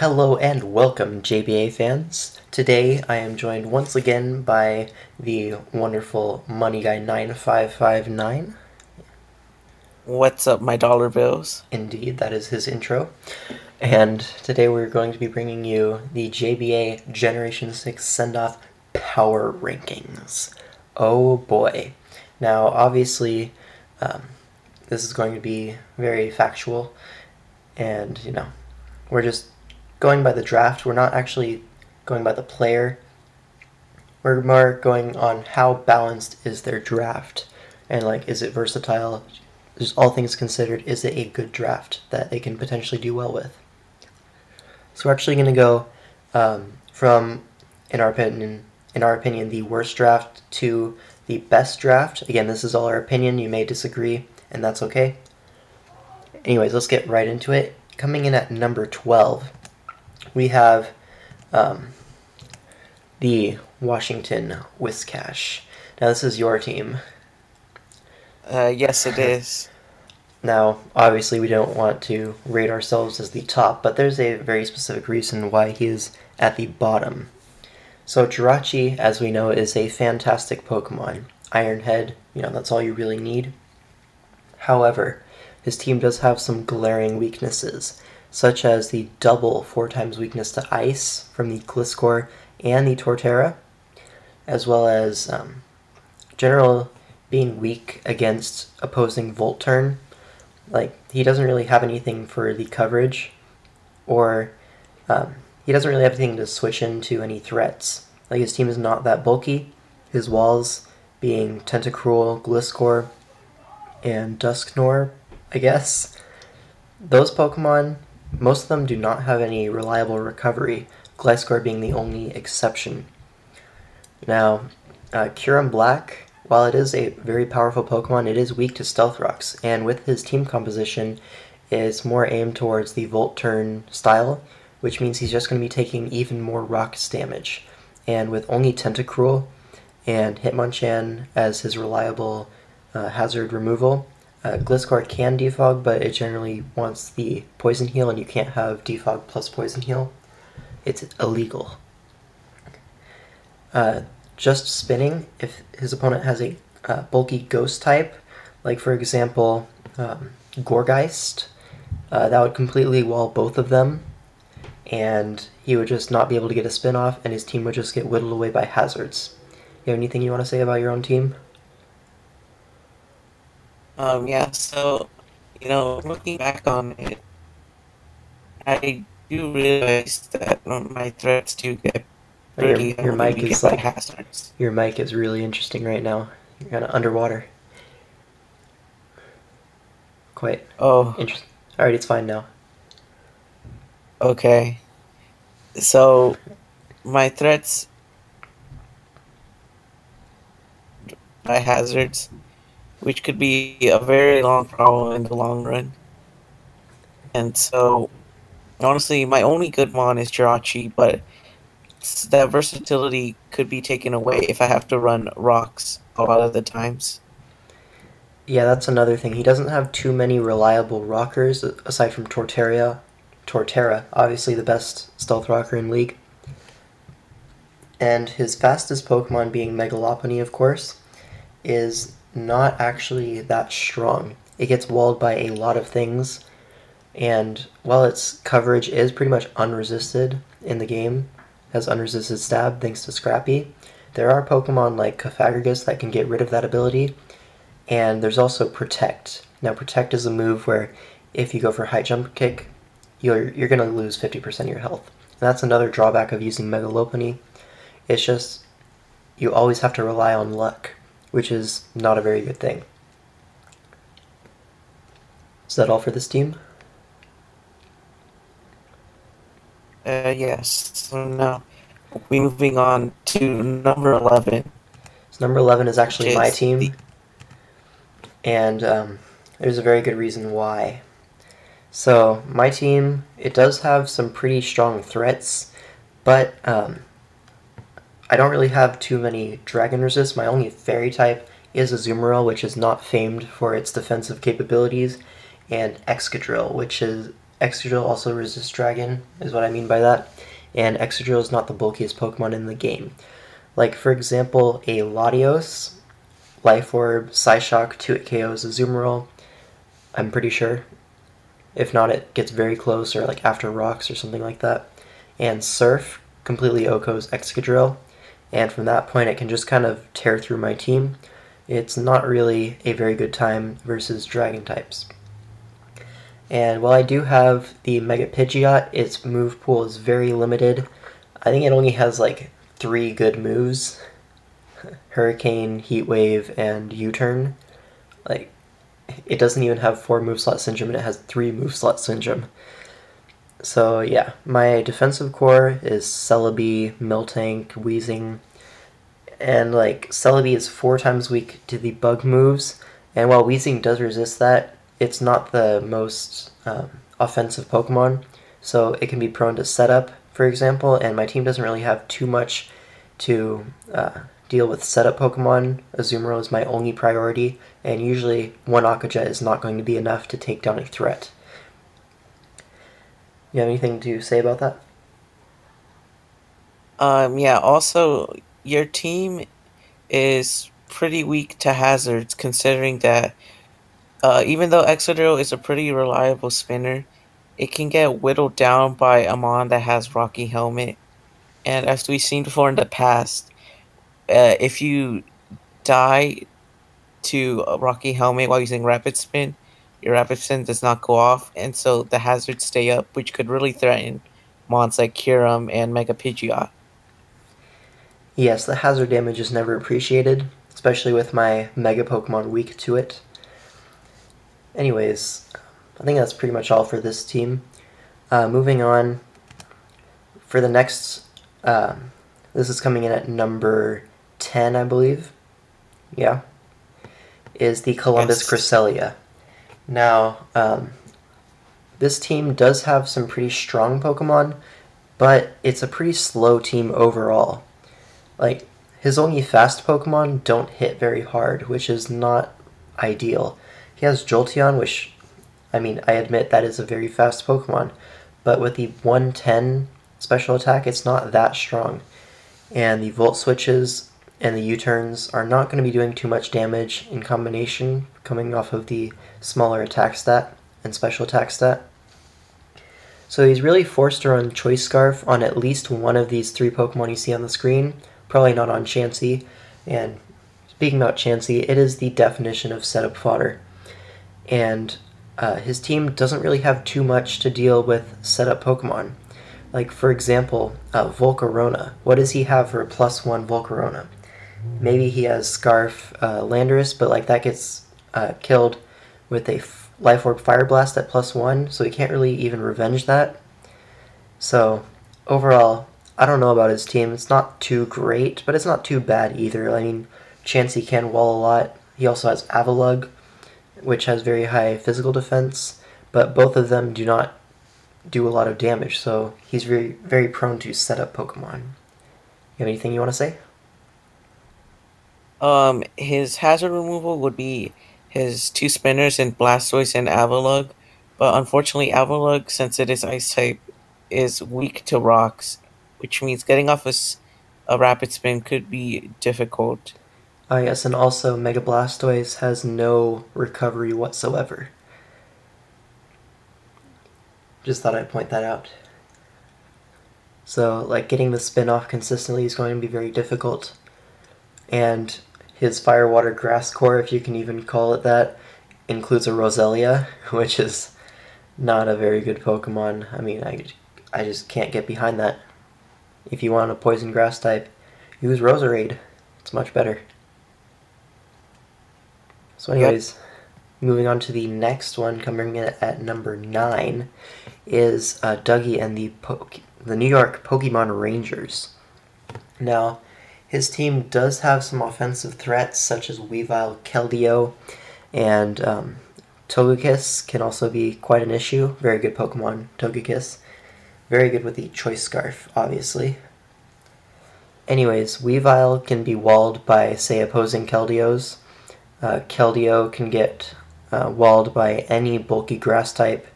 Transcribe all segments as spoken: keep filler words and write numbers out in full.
Hello and welcome, J B A fans. Today I am joined once again by the wonderful Money Guy nine five five nine. What's up, my dollar bills? Indeed, that is his intro. And today we're going to be bringing you the J B A Generation six Send-Off Power Rankings. Oh boy. Now, obviously, um, this is going to be very factual, and, you know, we're just going by the draft. We're not actually going by the player. We're more going on how balanced is their draft, and, like, is it versatile? Just all things considered, is it a good draft that they can potentially do well with? So we're actually going to go um, from, in our opinion, in our opinion, the worst draft to the best draft. Again, this is all our opinion. You may disagree, and that's okay. Anyways, let's get right into it. Coming in at number twelve, we have um, the Washington Whiskash. Now, this is your team. Uh, yes, it is. Now, obviously, we don't want to rate ourselves as the top, but there's a very specific reason why he is at the bottom. So, Jirachi, as we know, is a fantastic Pokemon. Iron Head, you know, that's all you really need. However, his team does have some glaring weaknesses, such as the double four times weakness to Ice from the Gliscor and the Torterra, as well as um, general being weak against opposing Volt Turn. Like, he doesn't really have anything for the coverage, or um, he doesn't really have anything to switch into any threats. Like, his team is not that bulky. His walls being Tentacruel, Gliscor, and Dusknoir, I guess. Those Pokemon, most of them do not have any reliable recovery, Gliscor being the only exception. Now, uh, Kyurem Black, while it is a very powerful Pokemon, it is weak to Stealth Rocks, and with his team composition, it's more aimed towards the Volt Turn style, which means he's just going to be taking even more Rocks damage. And with only Tentacruel and Hitmonchan as his reliable uh, hazard removal, uh, Gliscor can defog, but it generally wants the Poison Heal, and you can't have defog plus Poison Heal. It's illegal. Uh, Just spinning, if his opponent has a uh, bulky ghost type, like for example, um, Gorgeist, uh, that would completely wall both of them, and he would just not be able to get a spin off, and his team would just get whittled away by hazards. You have anything you want to say about your own team? Um, yeah, so, you know, looking back on it, I do realize that my threats do get Your, your mic is like hazards. Your mic is really interesting right now. You're kind of underwater. Quite. Oh. Interesting. All right, it's fine now. Okay. So, my threats by hazards, which could be a very long problem in the long run. And so, honestly, my only good one is Jirachi, but that versatility could be taken away if I have to run Rocks a lot of the times. Yeah, that's another thing. He doesn't have too many reliable Rockers, aside from Torterra. Torterra, obviously the best Stealth Rocker in League. And his fastest Pokemon, being Mega Lopunny, of course, is not actually that strong. It gets walled by a lot of things, and while its coverage is pretty much unresisted in the game, has unresisted stab thanks to Scrappy, there are Pokemon like Cofagrigus that can get rid of that ability, and there's also Protect. Now, Protect is a move where if you go for high jump kick, you're you're going to lose fifty percent of your health. And that's another drawback of using Mega Lopunny. It's just you always have to rely on luck, which is not a very good thing. Is that all for this team? Uh, yes, so now we're moving on to number eleven. So number eleven is actually my team, and um, there's a very good reason why. So my team, it does have some pretty strong threats, but um, I don't really have too many Dragon Resist. My only Fairy type is Azumarill, which is not famed for its defensive capabilities, and Excadrill, which is Excadrill also resists Dragon, is what I mean by that, and Excadrill is not the bulkiest Pokemon in the game. Like, for example, a Latios, Life Orb, Psyshock, two-hit K Os Azumarill, I'm pretty sure. If not, it gets very close, or like after Rocks or something like that. And Surf completely O K Os Excadrill, and from that point it can just kind of tear through my team. It's not really a very good time versus Dragon types. And while I do have the Mega Pidgeot, its move pool is very limited. I think it only has like three good moves. Hurricane, Heat Wave, and U-Turn. Like, it doesn't even have four move slot syndrome, and it has three move slot syndrome. So yeah, my defensive core is Celebi, Miltank, Weezing, and like Celebi is four times weak to the bug moves, and while Weezing does resist that, it's not the most um, offensive Pokemon, so it can be prone to setup, for example, and my team doesn't really have too much to uh, deal with setup Pokemon. Azumarill is my only priority, and usually one Akaja is not going to be enough to take down a threat. You have anything to say about that? Um, yeah, also, your team is pretty weak to hazards, considering that uh, even though Excadrill is a pretty reliable spinner, it can get whittled down by a mon that has Rocky Helmet. And as we've seen before in the past, uh, if you die to a Rocky Helmet while using Rapid Spin, your Rapid Spin does not go off, and so the hazards stay up, which could really threaten mons like Kyurem and Mega Pidgeot. Yes, the hazard damage is never appreciated, especially with my Mega Pokemon weak to it. Anyways, I think that's pretty much all for this team. Uh, moving on, for the next, uh, this is coming in at number ten, I believe, yeah, is the Columbus Cresselia. Now, um, this team does have some pretty strong Pokemon, but it's a pretty slow team overall. Like, his only fast Pokemon don't hit very hard, which is not ideal. He has Jolteon, which, I mean, I admit that is a very fast Pokemon, but with the one ten special attack, it's not that strong. And the Volt Switches and the U-Turns are not going to be doing too much damage in combination, coming off of the smaller attack stat and special attack stat. So he's really forced to run Choice Scarf on at least one of these three Pokemon you see on the screen, probably not on Chansey. And speaking about Chansey, it is the definition of setup fodder. And uh, his team doesn't really have too much to deal with setup Pokemon. Like, for example, uh, Volcarona. What does he have for a plus one Volcarona? Maybe he has Scarf uh, Landorus, but like that gets uh, killed with a f Life Orb Fire Blast at plus one, so he can't really even revenge that. So, overall, I don't know about his team. It's not too great, but it's not too bad either. I mean, Chansey can wall a lot. He also has Avalug, which has very high physical defense, but both of them do not do a lot of damage, so he's very, very prone to setup Pokemon. You have anything you want to say? Um, his hazard removal would be his two spinners in Blastoise and Avalug, but unfortunately Avalug, since it is ice type, is weak to rocks, which means getting off a, a rapid spin could be difficult. Oh yes, and also Mega Blastoise has no recovery whatsoever. Just thought I'd point that out. So, like, getting the spin off consistently is going to be very difficult, and his Fire Water Grass core, if you can even call it that, includes a Roselia, which is not a very good Pokemon. I mean, I, I just can't get behind that. If you want a Poison Grass type, use Roserade. It's much better. So anyways, yep. Moving on to the next one, coming in at number nine, is uh, Dougie and the, po the New York Pokemon Rangers. Now, his team does have some offensive threats, such as Weavile, Keldeo, and um, Togekiss can also be quite an issue. Very good Pokemon, Togekiss. Very good with the Choice Scarf, obviously. Anyways, Weavile can be walled by, say, opposing Keldeos. Uh, Keldeo can get uh, walled by any bulky grass type,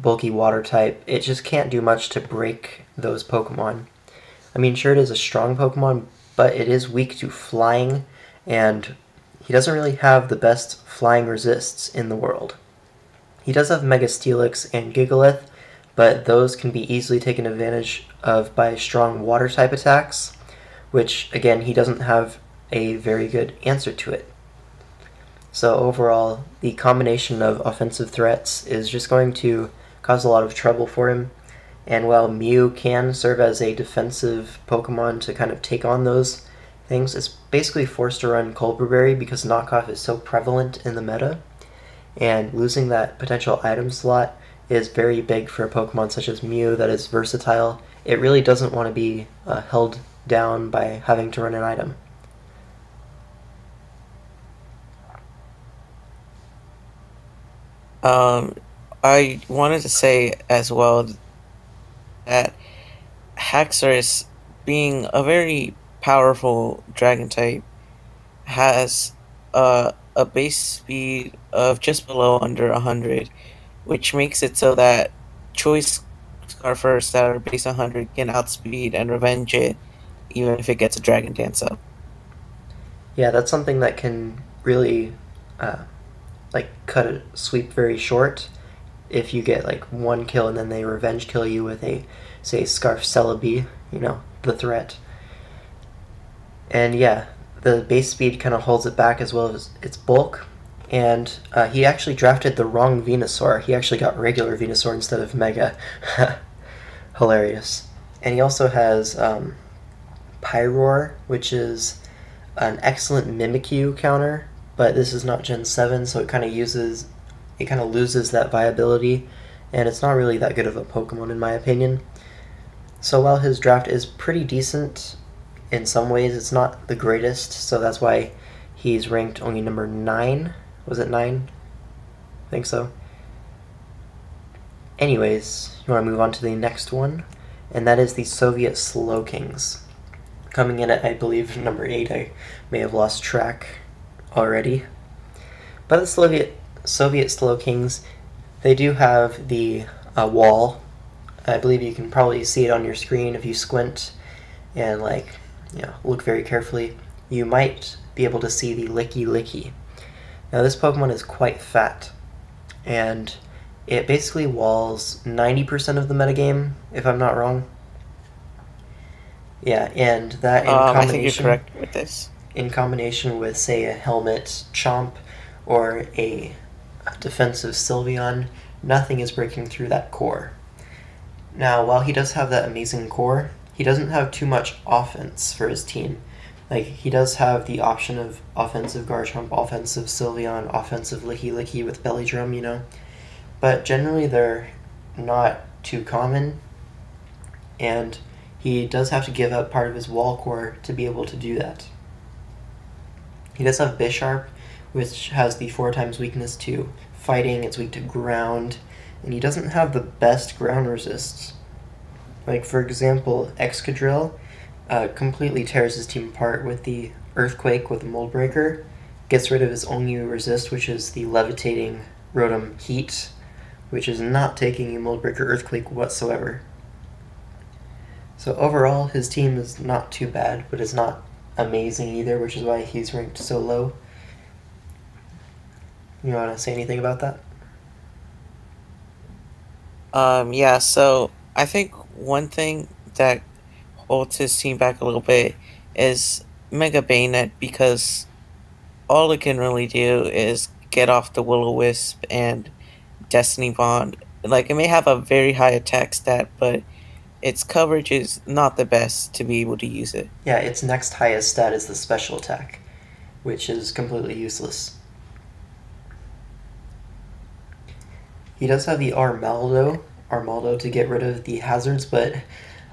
bulky water type, it just can't do much to break those Pokemon. I mean, sure, it is a strong Pokemon, but it is weak to flying, and he doesn't really have the best flying resists in the world. He does have Mega Steelix and Gigalith, but those can be easily taken advantage of by strong water type attacks, which, again, he doesn't have a very good answer to it. So overall, the combination of offensive threats is just going to cause a lot of trouble for him, and while Mew can serve as a defensive Pokemon to kind of take on those things, it's basically forced to run Culverberry because knockoff is so prevalent in the meta, and losing that potential item slot is very big for a Pokemon such as Mew that is versatile. It really doesn't want to be uh, held down by having to run an item. Um, I wanted to say as well that Haxorus, being a very powerful dragon type, has uh, a base speed of just below under one hundred, which makes it so that choice Scarfers that are base one hundred can outspeed and revenge it, even if it gets a Dragon Dance up. Yeah, that's something that can really uh, like cut a sweep very short if you get like one kill and then they revenge kill you with a, say, Scarf Celebi, you know, the threat. And yeah, the base speed kind of holds it back as well as its bulk, and uh, he actually drafted the wrong Venusaur. He actually got regular Venusaur instead of Mega. Hilarious. And he also has um, Pyroar, which is an excellent Mimikyu counter, but this is not Gen seven, so it kind of uses, it kind of loses that viability, and it's not really that good of a Pokemon in my opinion. So while his draft is pretty decent in some ways, it's not the greatest, so that's why he's ranked only number nine. Was it nine? I think so. Anyways, you want to move on to the next one, and that is the Soviet Slowkings. Coming in at, I believe, number eight. I may have lost track already. But the Soviet, Soviet Slowkings, they do have the uh, wall. I believe you can probably see it on your screen if you squint and, like, you know, look very carefully. You might be able to see the Lickilicky. Now this Pokemon is quite fat, and it basically walls ninety percent of the metagame, if I'm not wrong. Yeah, and that in um, combination, I think you're correct with this. In combination with, say, a Helmet Chomp or a defensive Sylveon, nothing is breaking through that core. Now, while he does have that amazing core, he doesn't have too much offense for his team. Like, he does have the option of offensive Garchomp, offensive Sylveon, offensive Lickilicky with Belly Drum, you know. But generally they're not too common, and he does have to give up part of his wall core to be able to do that. He does have Bisharp, which has the four times weakness to fighting, it's weak to ground, and he doesn't have the best ground resists. Like, for example, Excadrill uh, completely tears his team apart with the Earthquake with the Mold Breaker, gets rid of his only resist, which is the Levitating Rotom Heat, which is not taking a Mold Breaker Earthquake whatsoever. So overall, his team is not too bad, but it's not amazing either, which is why he's ranked so low. You want to say anything about that? Um, yeah, so I think one thing that holds his team back a little bit is Mega Bayonet, because all it can really do is get off the Will-O-Wisp and Destiny Bond. Like, it may have a very high attack stat, but its coverage is not the best to be able to use it. Yeah, its next highest stat is the special attack, which is completely useless. He does have the Armaldo, Armaldo to get rid of the hazards, but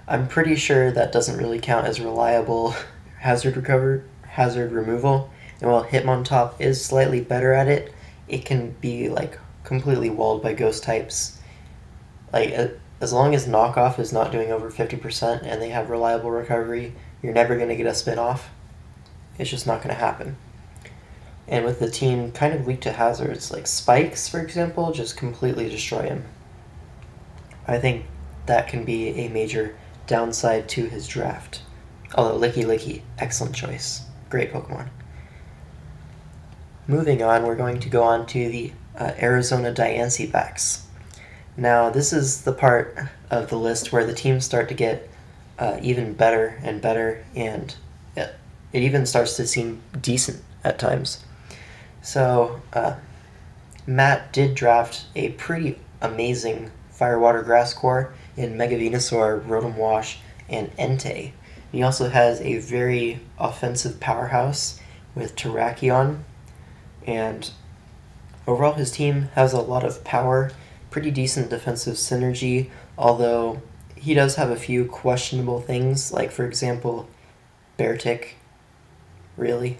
I'm pretty sure that doesn't really count as reliable hazard recover, hazard removal. And while Hitmontop is slightly better at it, it can be like completely walled by ghost types. Like, uh, As long as knockoff is not doing over fifty percent and they have reliable recovery, you're never going to get a spin off. It's just not going to happen. And with the team kind of weak to hazards, like spikes, for example, just completely destroy him. I think that can be a major downside to his draft. Although Lickilicky, excellent choice. Great Pokemon. Moving on, we're going to go on to the uh, Arizona Diancie-backs. Now, this is the part of the list where the teams start to get uh, even better and better, and it, it even starts to seem decent at times. So, uh, Matt did draft a pretty amazing Firewater Grass Core in Mega Venusaur, Rotom Wash, and Entei. He also has a very offensive powerhouse with Terrakion, and overall his team has a lot of power, pretty decent defensive synergy, although he does have a few questionable things, like for example, Beartic. Really?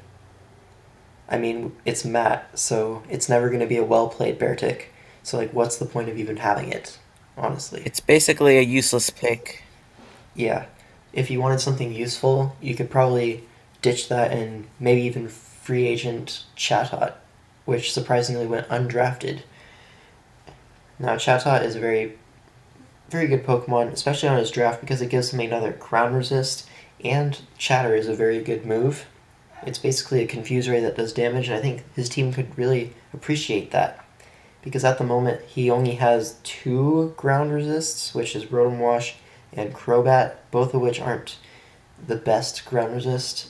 I mean, it's Matt, so it's never going to be a well-played Beartic, so like what's the point of even having it, honestly? It's basically a useless pick. Yeah. If you wanted something useful, you could probably ditch that and maybe even free agent Chatot, which surprisingly went undrafted. Now, Chatot is a very, very good Pokemon, especially on his draft, because it gives him another Crown Resist, and Chatter is a very good move. It's basically a Confuse Ray that does damage, and I think his team could really appreciate that, because at the moment he only has two Ground Resists, which is Rotom Wash and Crobat, both of which aren't the best ground resist.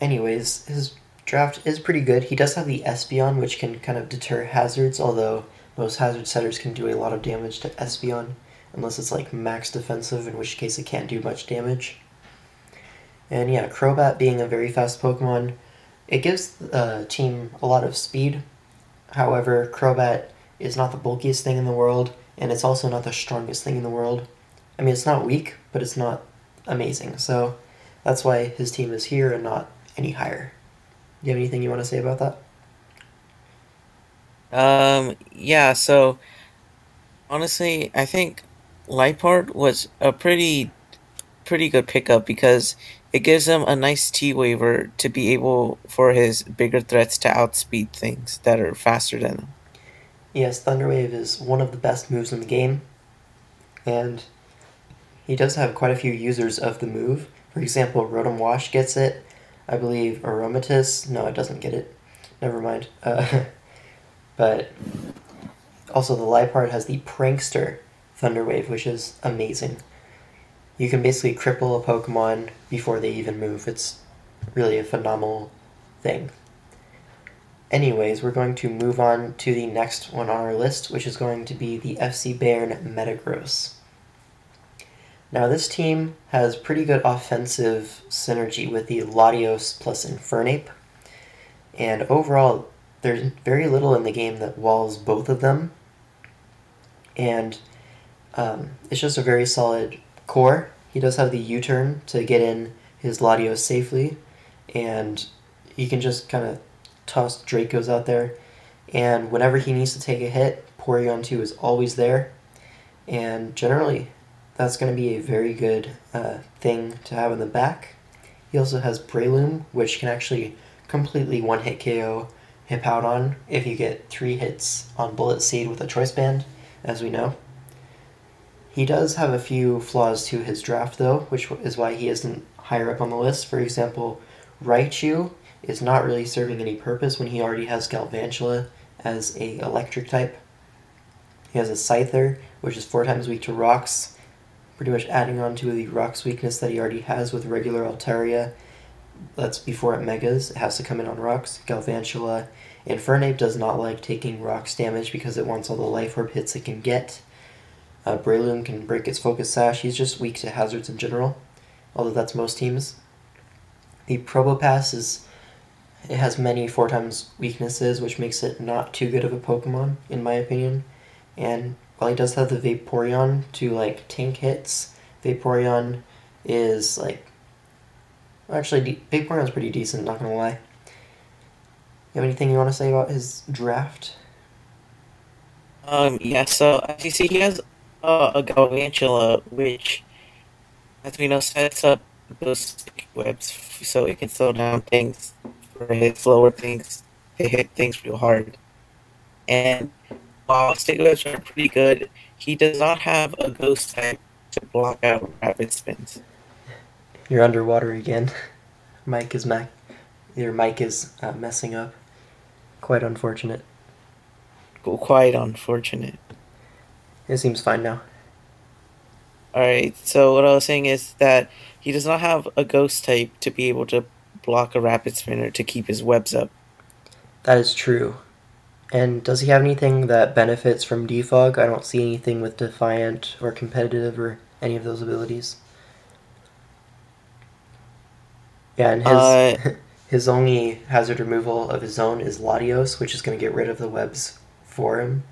Anyways, his draft is pretty good. He does have the Espeon, which can kind of deter hazards, although most hazard setters can do a lot of damage to Espeon, unless it's like max defensive, in which case it can't do much damage. And yeah, Crobat being a very fast Pokemon, it gives the team a lot of speed. However, Crobat is not the bulkiest thing in the world, and it's also not the strongest thing in the world. I mean, it's not weak, but it's not amazing. So that's why his team is here and not any higher. Do you have anything you want to say about that? Um, yeah, so honestly, I think Liepard was a pretty pretty good pickup, because it gives him a nice T-Waver to be able for his bigger threats to outspeed things that are faster than them. Yes, Thunderwave is one of the best moves in the game, and he does have quite a few users of the move. For example, Rotom Wash gets it, I believe Aromatisse, no it doesn't get it, never mind. Uh, but also the Liepard has the Prankster Thunderwave, which is amazing. You can basically cripple a Pokemon before they even move. It's really a phenomenal thing. Anyways, we're going to move on to the next one on our list, which is going to be the F C Bayern Metagross. Now, this team has pretty good offensive synergy with the Latios plus Infernape, and overall, there's very little in the game that walls both of them, and um, it's just a very solid core. He does have the U-turn to get in his Latios safely, and he can just kind of toss Dracos out there, and whenever he needs to take a hit, Porygon two is always there, and generally that's going to be a very good uh, thing to have in the back. He also has Breloom, which can actually completely one-hit K O Hippowdon if you get three hits on Bullet Seed with a Choice Band, as we know. He does have a few flaws to his draft though, which is why he isn't higher up on the list. For example, Raichu is not really serving any purpose when he already has Galvantula as a electric type. He has a Scyther, which is four times weak to rocks, pretty much adding on to the rocks weakness that he already has with regular Altaria. That's before it megas, it has to come in on rocks. Galvantula. Infernape does not like taking rocks damage because it wants all the life orb hits it can get. Uh, Breloom can break its Focus Sash. He's just weak to hazards in general, although that's most teams. The Probopass is It has many four times weaknesses, which makes it not too good of a Pokemon, in my opinion. And while he does have the Vaporeon to, like, tank hits, Vaporeon is, like... Actually, Vaporeon's pretty decent, not gonna lie. You have anything you want to say about his draft? Um, yeah, so, as you see, he has uh, a Galvantula, which, as we know, sets up those sticky webs so it can slow down things, or hit slower things, to hit things real hard. And while stick webs are pretty good, He does not have a ghost type to block out rapid spins. You're underwater again. Mike is Mac. Your mic is uh, messing up. Quite unfortunate. Quite unfortunate. It seems fine now. Alright, so what I was saying is that he does not have a ghost type to be able to block a rapid spinner to keep his webs up. That is true. And does he have anything that benefits from Defog? I don't see anything with Defiant or Competitive or any of those abilities. Yeah, and his, uh, his only hazard removal of his own is Latios, which is going to get rid of the webs for him.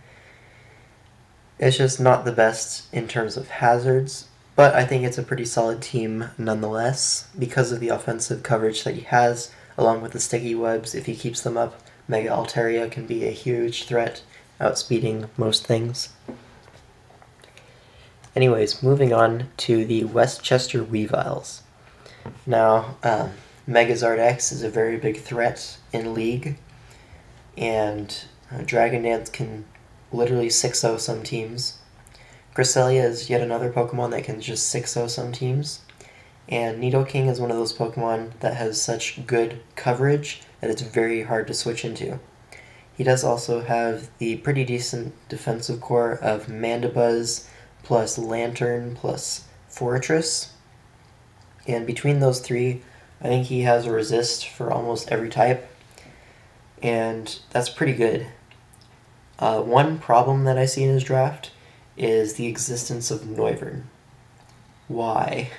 It's just not the best in terms of hazards, but I think it's a pretty solid team nonetheless because of the offensive coverage that he has, along with the sticky webs. If he keeps them up, Mega Altaria can be a huge threat, outspeeding most things. Anyways, moving on to the Westchester Weaviles. Now, um, Megazard X is a very big threat in League, and uh, Dragon Dance can literally six oh some teams. Cresselia is yet another Pokemon that can just six oh some teams. And Nidoking is one of those Pokemon that has such good coverage that it's very hard to switch into. He does also have the pretty decent defensive core of Mandibuzz, plus Lantern, plus Fortress. And between those three, I think he has a resist for almost every type. And that's pretty good. Uh, one problem that I see in his draft is the existence of Noivern. Why?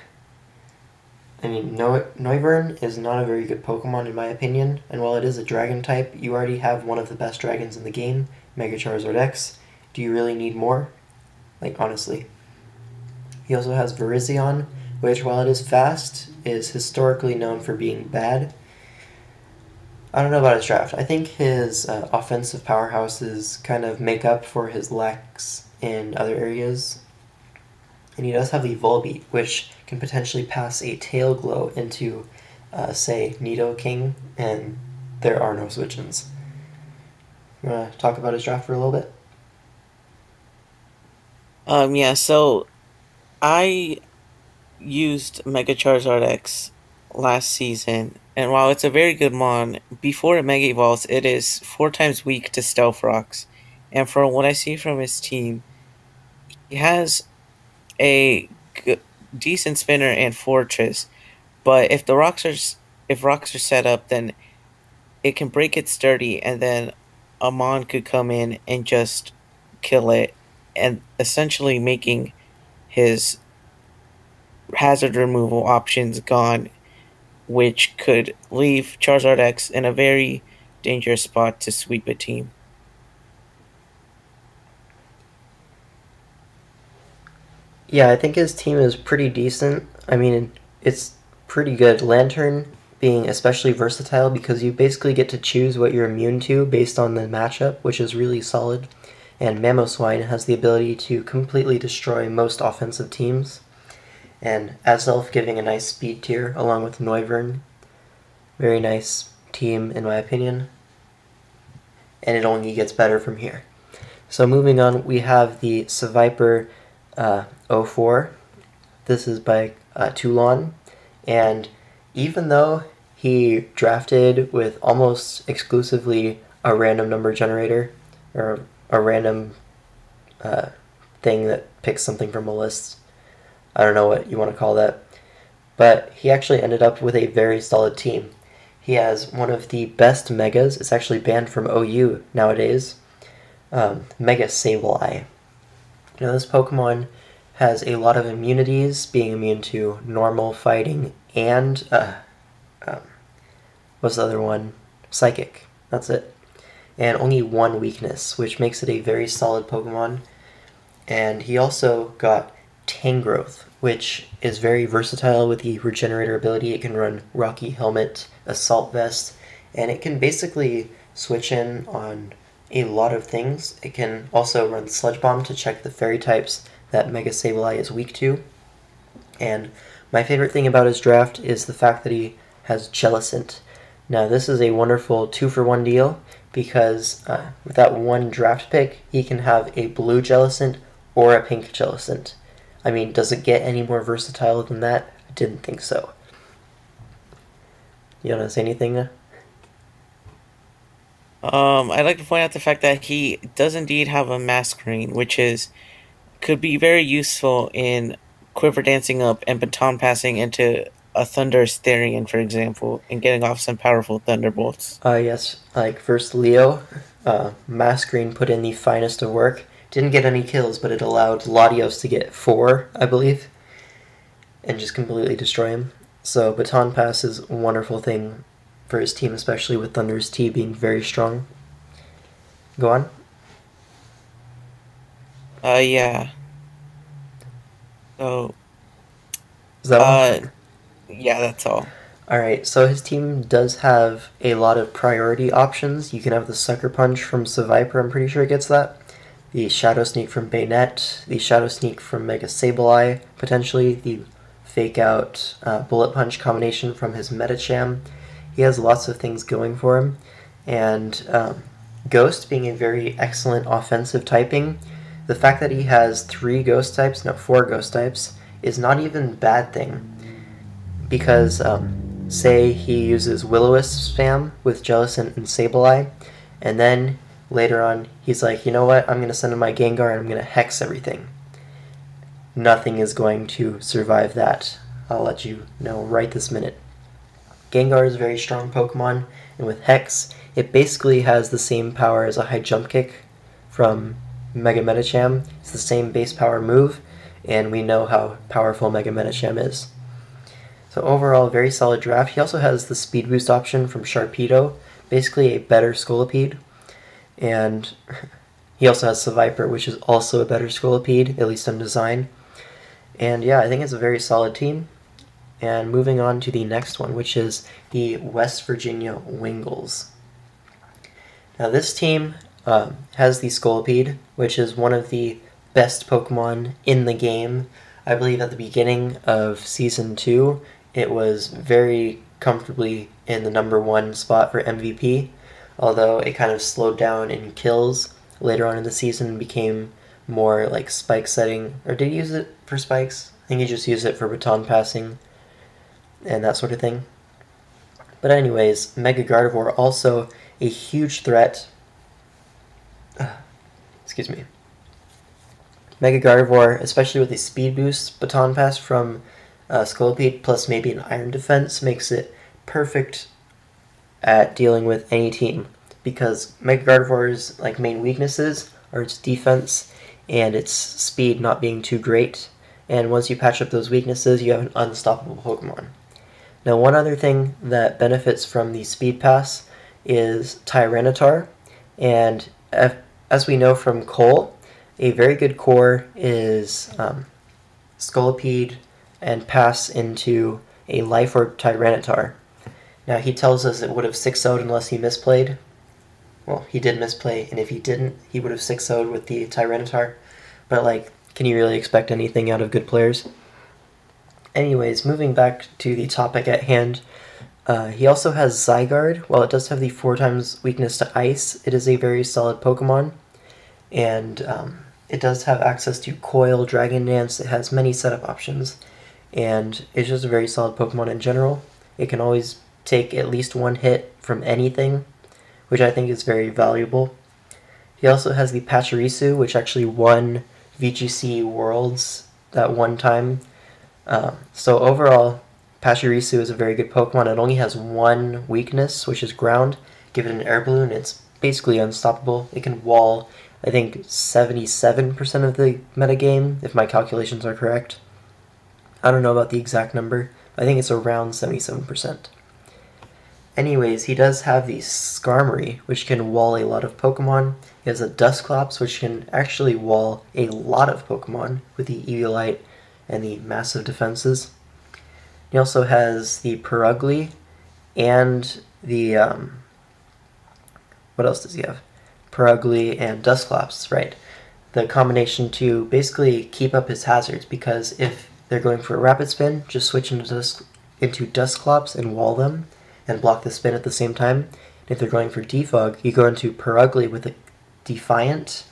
I mean, no Noivern is not a very good Pokemon in my opinion, and while it is a dragon type, you already have one of the best dragons in the game, Mega Charizard X. Do you really need more? Like, honestly. He also has Virizion, which while it is fast, is historically known for being bad. I don't know about his draft. I think his uh, offensive powerhouses kind of make up for his lacks in other areas. And he does have the Volbeat, which can potentially pass a Tail Glow into, uh, say, Nidoking, and there are no switch-ins. You want to talk about his draft for a little bit? Um, yeah, so I used Mega Charizard X last season, and while it's a very good mon, before it Mega Evolves, it is four times weak to Stealth Rocks. And from what I see from his team, he has a g decent spinner and fortress, but if the rocks are if rocks are set up, then it can break its sturdy, and then a mon could come in and just kill it, and essentially making his hazard removal options gone, which could leave Charizard X in a very dangerous spot to sweep a team. Yeah, I think his team is pretty decent. I mean, it's pretty good. Lantern being especially versatile because you basically get to choose what you're immune to based on the matchup, which is really solid. And Mamoswine has the ability to completely destroy most offensive teams. And Azelf giving a nice speed tier along with Noivern. Very nice team in my opinion. And it only gets better from here. So moving on, we have the Seviper Uh, oh four. This is by uh, Toulon, and even though he drafted with almost exclusively a random number generator, or a random uh, thing that picks something from a list, I don't know what you want to call that, but he actually ended up with a very solid team. He has one of the best megas. It's actually banned from O U nowadays, um, Mega Sableye. Now this Pokemon has a lot of immunities, being immune to normal, fighting, and, uh, um, what's the other one? Psychic. That's it. And only one weakness, which makes it a very solid Pokemon. And he also got Tangrowth, which is very versatile with the Regenerator ability. It can run Rocky Helmet, Assault Vest, and it can basically switch in on a lot of things. It can also run Sludge Bomb to check the fairy types that Mega Sableye is weak to. And my favorite thing about his draft is the fact that he has Jellicent. Now this is a wonderful two for one deal because uh, with that one draft pick, he can have a blue Jellicent or a pink Jellicent. I mean, does it get any more versatile than that? I didn't think so. You don't notice anything? Um, I'd like to point out the fact that he does indeed have a Masquerain, which is could be very useful in Quiver Dancing up and Baton Passing into a Thunderous Therian, for example, and getting off some powerful Thunderbolts. Uh, yes, like first Leo, uh, Masquerain put in the finest of work. Didn't get any kills, but it allowed Latios to get four, I believe, and just completely destroy him. So Baton Pass is a wonderful thing for his team, especially with Thunderous T being very strong. Go on. Uh, yeah. So, is that all? Uh, yeah, that's all. Alright, so his team does have a lot of priority options. You can have the Sucker Punch from Seviper, I'm pretty sure it gets that. The Shadow Sneak from Baynet, the Shadow Sneak from Mega Sableye, potentially, the Fake Out uh, Bullet Punch combination from his Metacham. He has lots of things going for him, and um, Ghost being a very excellent offensive typing, the fact that he has three Ghost types, no, four Ghost types, is not even a bad thing, because um, say he uses Will-O-Wisp spam with Jellicent and Sableye, and then later on, he's like, you know what, I'm going to send in my Gengar and I'm going to Hex everything. Nothing is going to survive that. I'll let you know right this minute. Gengar is a very strong Pokemon, and with Hex, it basically has the same power as a High Jump Kick from Mega Metacham. It's the same base power move, and we know how powerful Mega Metacham is. So overall, very solid draft. He also has the Speed Boost option from Sharpedo, basically a better Scolipede. And he also has Seviper, which is also a better Scolipede, at least in design. And yeah, I think it's a very solid team. And moving on to the next one, which is the West Virginia Wingles. Now this team um, has the Scolipede, which is one of the best Pokemon in the game. I believe at the beginning of Season two, it was very comfortably in the number one spot for M V P. Although it kind of slowed down in kills later on in the season and became more like spike setting. Or did he use it for spikes? I think he just used it for baton passing and that sort of thing. But anyways, Mega Gardevoir also a huge threat. Uh, excuse me. Mega Gardevoir, especially with a speed boost baton pass from uh, Scolipede plus maybe an iron defense, makes it perfect at dealing with any team, because Mega Gardevoir's like main weaknesses are its defense and its speed not being too great, and once you patch up those weaknesses you have an unstoppable Pokemon. Now one other thing that benefits from the speed pass is Tyranitar, and as we know from Cole, a very good core is um, Scolipede and pass into a Life Orb Tyranitar. Now he tells us it would have six oh'd unless he misplayed. Well, he did misplay, and if he didn't, he would have six oh'd with the Tyranitar. But like, can you really expect anything out of good players? Anyways, moving back to the topic at hand, uh, he also has Zygarde. While it does have the four times weakness to ice, it is a very solid Pokemon, and um, it does have access to Coil, Dragon Dance. It has many setup options, and it's just a very solid Pokemon in general. It can always take at least one hit from anything, which I think is very valuable. He also has the Pachirisu, which actually won V G C Worlds that one time. Uh, so overall, Pachirisu is a very good Pokemon. It only has one weakness, which is ground. Give it an air balloon, it's basically unstoppable. It can wall, I think, seventy-seven percent of the metagame, if my calculations are correct. I don't know about the exact number, but I think it's around seventy-seven percent. Anyways, he does have the Skarmory, which can wall a lot of Pokemon. He has a Dusclops, which can actually wall a lot of Pokemon with the Eviolite and the massive defenses. He also has the Perugly and the, um, what else does he have? Perugly and Dusclops, right. The combination to basically keep up his hazards, because if they're going for a Rapid Spin, just switch into, Dusc into Dusclops and wall them, and block the spin at the same time. If they're going for Defog, you go into Perugly with a Defiant,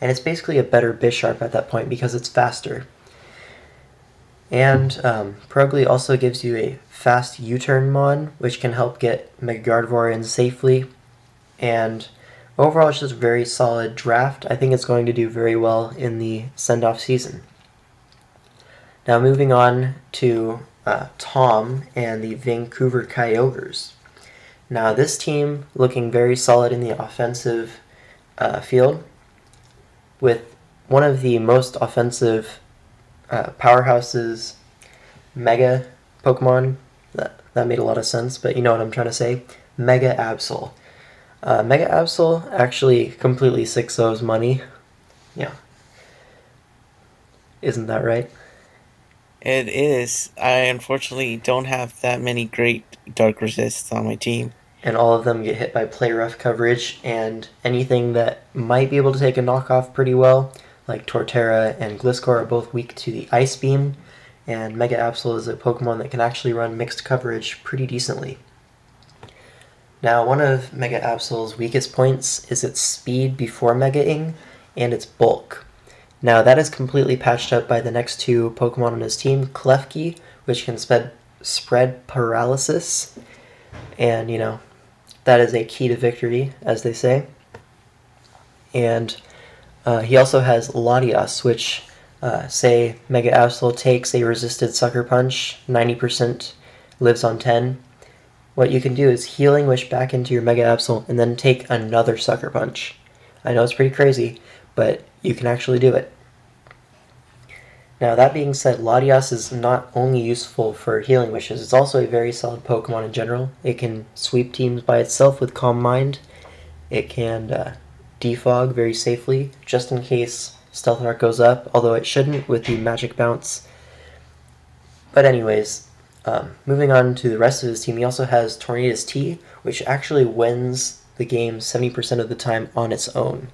and it's basically a better Bisharp at that point because it's faster. And um, Perugly also gives you a fast U-turn mon, which can help get Mega Gardevoir in safely. And overall, it's just a very solid draft. I think it's going to do very well in the send-off season. Now moving on to uh, Tom and the Vancouver Kyogres. Now this team looking very solid in the offensive uh, field, with one of the most offensive uh, powerhouses, Mega Pokemon. That, that made a lot of sense, but you know what I'm trying to say. Mega Absol. Uh, Mega Absol actually completely six ohs money. Yeah. Isn't that right? It is. I unfortunately don't have that many great dark resists on my team. And all of them get hit by play rough coverage, and anything that might be able to take a knockoff pretty well, like Torterra and Gliscor, are both weak to the Ice Beam, and Mega Absol is a Pokemon that can actually run mixed coverage pretty decently. Now, one of Mega Absol's weakest points is its speed before Mega-ing, and its bulk. Now that is completely patched up by the next two Pokemon on his team, Klefki, which can spread, spread paralysis, and you know, that is a key to victory, as they say. And uh, he also has Latios, which uh, say Mega Absol takes a resisted Sucker Punch, ninety percent lives on ten. What you can do is Healing Wish back into your Mega Absol and then take another Sucker Punch. I know it's pretty crazy, but you can actually do it. Now that being said, Latios is not only useful for Healing Wishes, it's also a very solid Pokemon in general. It can sweep teams by itself with Calm Mind. It can uh, defog very safely, just in case Stealth Rock goes up, although it shouldn't with the Magic Bounce. But anyways, um, moving on to the rest of his team, he also has Tornadus T, which actually wins the game seventy percent of the time on its own.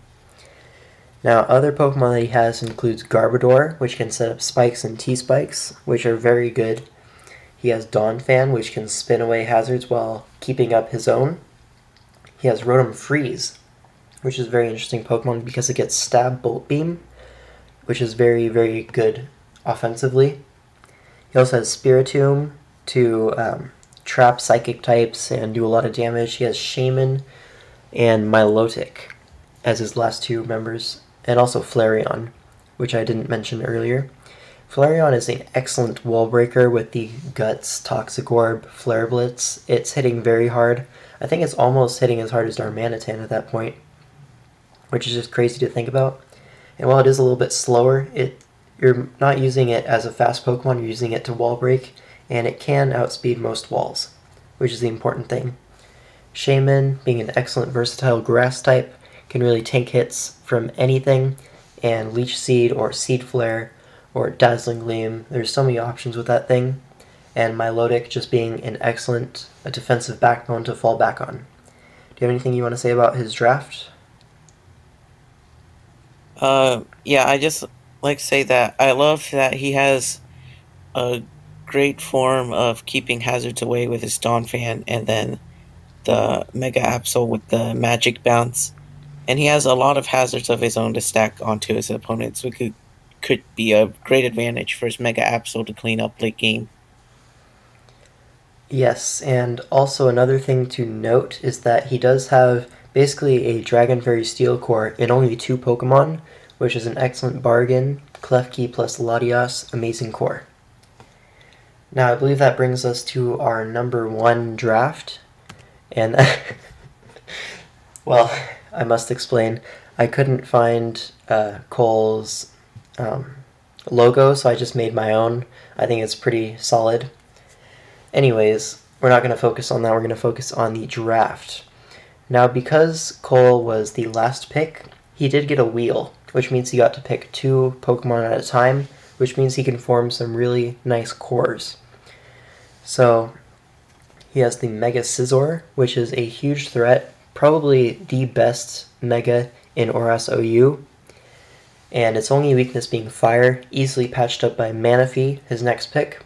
Now, other Pokemon that he has includes Garbodor, which can set up Spikes and T-Spikes, which are very good. He has Donphan, which can spin away hazards while keeping up his own. He has Rotom Freeze, which is a very interesting Pokemon because it gets Stab Bolt Beam, which is very, very good offensively. He also has Spiritomb to um, trap Psychic types and do a lot of damage. He has Shaman and Milotic as his last two members, and also Flareon, which I didn't mention earlier. Flareon is an excellent wall breaker with the Guts, Toxic Orb, Flare Blitz. It's hitting very hard. I think it's almost hitting as hard as Darmanitan at that point, which is just crazy to think about. And while it is a little bit slower, it you're not using it as a fast Pokemon, you're using it to wall break, and it can outspeed most walls, which is the important thing. Shaman, being an excellent versatile grass type, can really tank hits from anything, and Leech Seed or Seed Flare or Dazzling Gleam. There's so many options with that thing, and Milotic just being an excellent a defensive backbone to fall back on. Do you have anything you want to say about his draft? Uh, yeah, I just like to say that I love that he has a great form of keeping hazards away with his Donphan and then the Mega Absol with the Magic Bounce. And he has a lot of hazards of his own to stack onto his opponents, which could, could be a great advantage for his Mega Absol to clean up late game. Yes, and also another thing to note is that he does have basically a Dragon Fairy Steel Core in only two Pokemon, which is an excellent bargain. Klefki plus Latios, amazing core. Now I believe that brings us to our number one draft, and well, I must explain, I couldn't find uh, Cole's um, logo, so I just made my own. I think it's pretty solid. Anyways, we're not going to focus on that, we're going to focus on the draft. Now, because Cole was the last pick, he did get a wheel, which means he got to pick two Pokemon at a time, which means he can form some really nice cores. So, he has the Mega Scizor, which is a huge threat, probably the best Mega in Oras O U, and its only weakness being Fire, easily patched up by Manaphy, his next pick.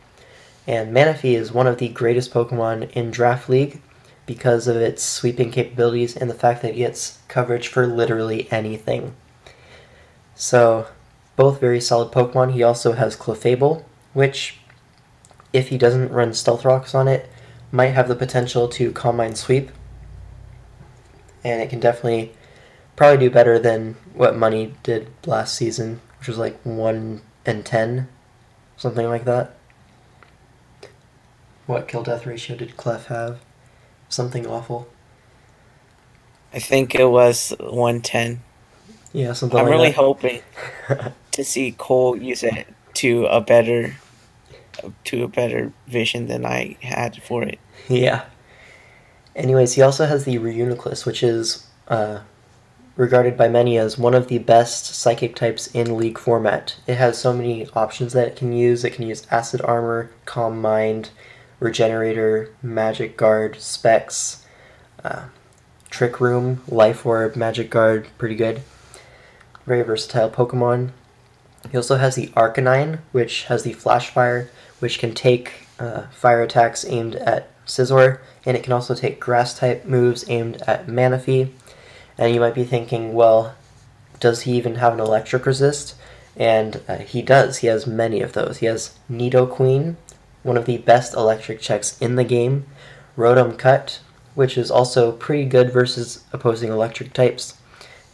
And Manaphy is one of the greatest Pokemon in Draft League because of its sweeping capabilities and the fact that it gets coverage for literally anything. So both very solid Pokemon. He also has Clefable, which, if he doesn't run Stealth Rocks on it, might have the potential to Calm Mind Sweep. And it can definitely probably do better than what Money did last season, which was like one and ten, something like that. What kill-death ratio did Clef have? Something awful. I think it was one ten. Yeah, something I'm like really that. Hoping to see Cole use it to a better to a better vision than I had for it. Yeah. Anyways, he also has the Reuniclus, which is uh, regarded by many as one of the best Psychic types in League format. It has so many options that it can use. It can use Acid Armor, Calm Mind, Regenerator, Magic Guard, Specs, uh, Trick Room, Life Orb, Magic Guard, pretty good. Very versatile Pokemon. He also has the Arcanine, which has the Flash Fire, which can take uh, fire attacks aimed at Scizor, and it can also take Grass-type moves aimed at Manaphy. And you might be thinking, well, does he even have an Electric Resist? And uh, he does. He has many of those. He has Nidoqueen, one of the best electric checks in the game, Rotom Cut, which is also pretty good versus opposing electric types,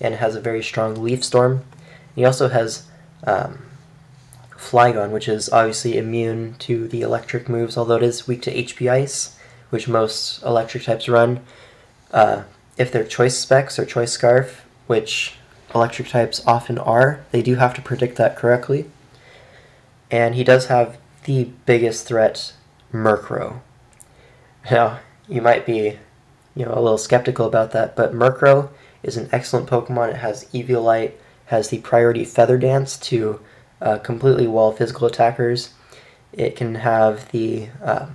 and has a very strong Leaf Storm. He also has um, Flygon, which is obviously immune to the electric moves, although it is weak to H P Ice, which most electric types run. Uh, If they're Choice Specs or Choice Scarf, which electric types often are, they do have to predict that correctly. And he does have the biggest threat, Murkrow. Now, you might be, you know, a little skeptical about that, but Murkrow is an excellent Pokemon. It has Eviolite, has the priority Feather Dance to uh, completely wall physical attackers. It can have the, uh,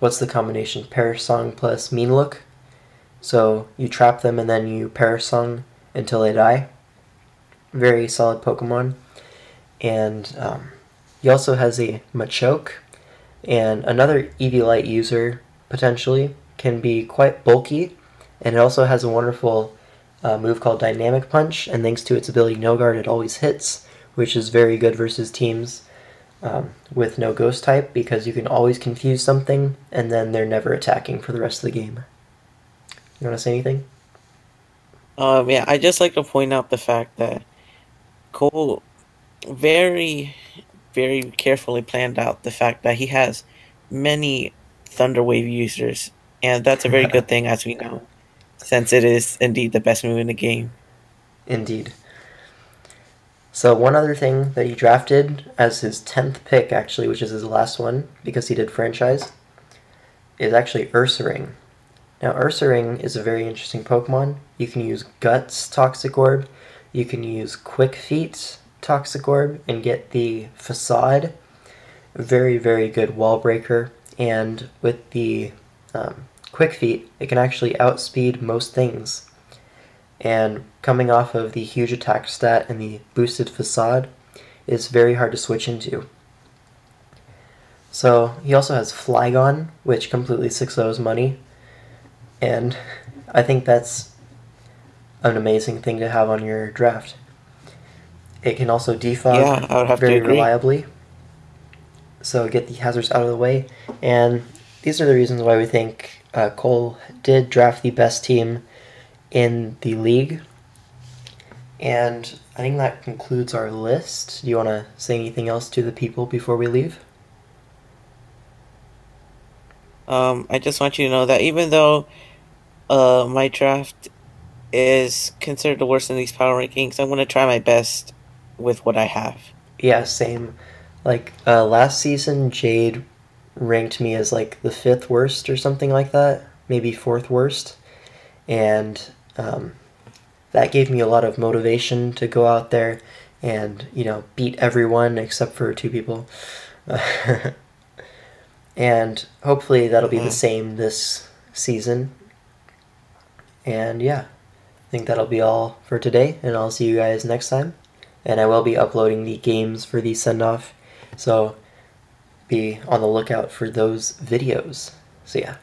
what's the combination? Parasong plus Mean Look. So you trap them and then you Parasong until they die. Very solid Pokemon. And um, he also has a Machoke. And another Eviolite user, potentially, can be quite bulky. And it also has a wonderful uh, move called Dynamic Punch. And thanks to its ability No Guard, it always hits, which is very good versus teams um, with no Ghost type, because you can always confuse something and then they're never attacking for the rest of the game. You want to say anything? Um, yeah, I just like to point out the fact that Cole very, very carefully planned out the fact that he has many Thunder Wave users, and that's a very good thing, as we know, since it is indeed the best move in the game. Indeed. So one other thing that he drafted as his tenth pick, actually, which is his last one, because he did franchise, is actually Ursaring. Now, Ursaring is a very interesting Pokemon. You can use Guts Toxic Orb, you can use Quick Feet Toxic Orb, and get the Facade. Very, very good wall breaker, and with the um, Quick Feet, it can actually outspeed most things. And coming off of the huge attack stat and the boosted Facade, it's very hard to switch into. So, he also has Flygon, which completely six ohs Money. And I think that's an amazing thing to have on your draft. It can also defog yeah, I would have very to agree. reliably. So get the hazards out of the way. And these are the reasons why we think uh, Cole did draft the best team in the league. And I think that concludes our list. Do you want to say anything else to the people before we leave? Um, I just want you to know that even though Uh, my draft is considered the worst in these power rankings, I'm going to try my best with what I have. Yeah, same. Like, uh, last season, Jade ranked me as, like, the fifth worst or something like that. Maybe fourth worst. And um, that gave me a lot of motivation to go out there and, you know, beat everyone except for two people. And hopefully that'll be mm-hmm. the same this season. And yeah, I think that'll be all for today, and I'll see you guys next time. And I will be uploading the games for the send-off, so be on the lookout for those videos. So yeah.